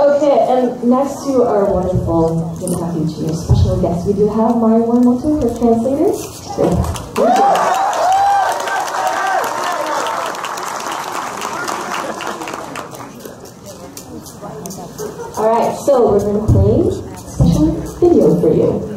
Okay, and next to our wonderful Kentucky Junior special guest, we do have Mario Yamamoto, her translator. Alright, so we're going to play a special video for you.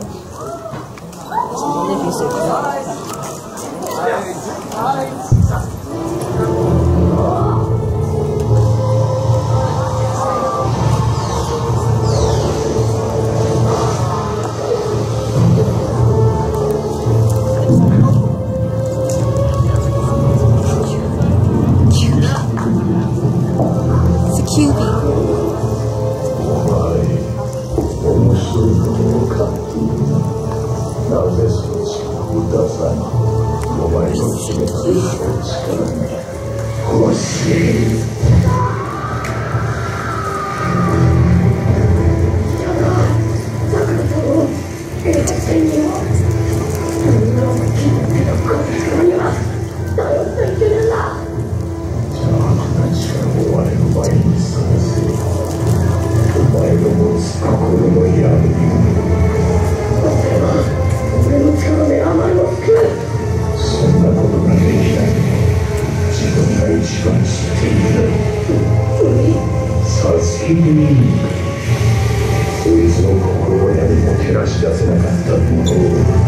There is no way I can